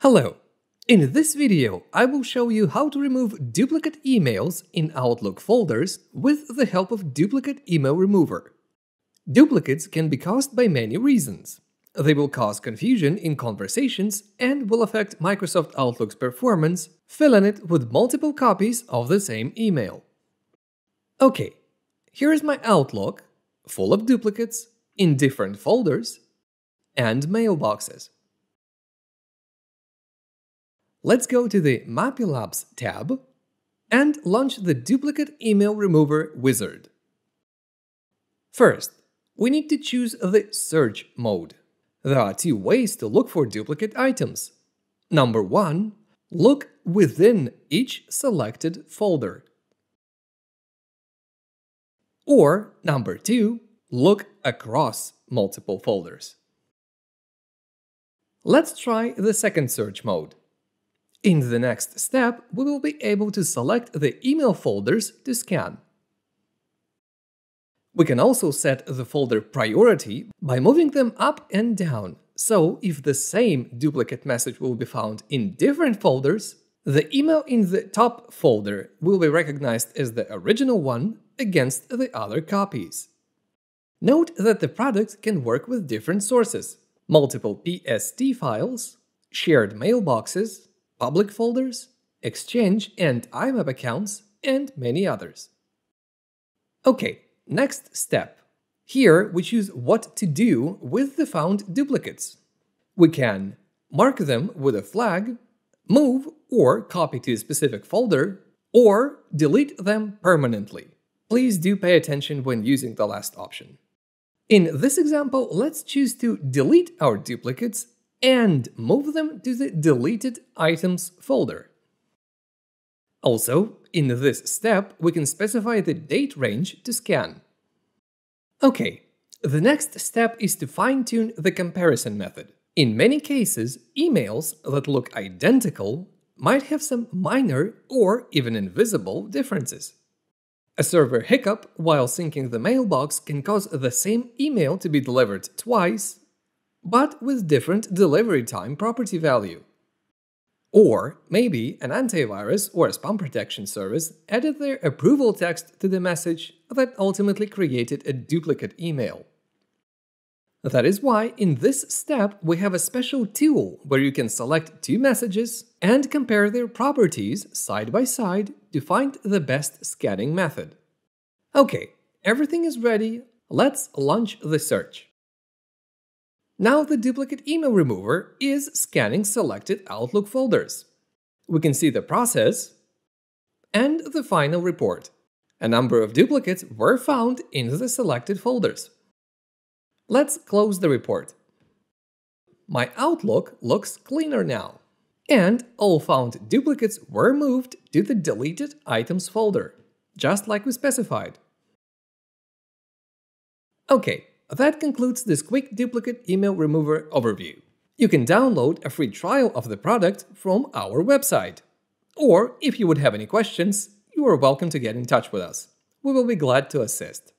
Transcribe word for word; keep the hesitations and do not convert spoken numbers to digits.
Hello! In this video, I will show you how to remove duplicate emails in Outlook folders with the help of Duplicate Email Remover. Duplicates can be caused by many reasons. They will cause confusion in conversations and will affect Microsoft Outlook's performance, filling it with multiple copies of the same email. Okay, here is my Outlook, full of duplicates, in different folders and mailboxes. Let's go to the MAPILabs tab and launch the Duplicate Email Remover wizard. First, we need to choose the search mode. There are two ways to look for duplicate items. Number one, look within each selected folder. Or number two, look across multiple folders. Let's try the second search mode. In the next step, we will be able to select the email folders to scan. We can also set the folder priority by moving them up and down, so if the same duplicate message will be found in different folders, the email in the top folder will be recognized as the original one against the other copies. Note that the product can work with different sources, multiple P S T files, shared mailboxes, public folders, Exchange and I MAP accounts, and many others. Okay, next step. Here we choose what to do with the found duplicates. We can mark them with a flag, move or copy to a specific folder, or delete them permanently. Please do pay attention when using the last option. In this example, let's choose to delete our duplicates and move them to the Deleted Items folder. Also, in this step, we can specify the date range to scan. Okay, the next step is to fine-tune the comparison method. In many cases, emails that look identical might have some minor or even invisible differences. A server hiccup while syncing the mailbox can cause the same email to be delivered twice, but with different delivery time property value. Or maybe an antivirus or a spam protection service added their approval text to the message that ultimately created a duplicate email. That is why in this step we have a special tool where you can select two messages and compare their properties side by side to find the best scanning method. Okay, everything is ready. Let's launch the search. Now the Duplicate Email Remover is scanning selected Outlook folders. We can see the process and the final report. A number of duplicates were found in the selected folders. Let's close the report. My Outlook looks cleaner now, and all found duplicates were moved to the Deleted Items folder, just like we specified. Okay. That concludes this quick Duplicate Email Remover overview. You can download a free trial of the product from our website. Or, if you would have any questions, you are welcome to get in touch with us. We will be glad to assist.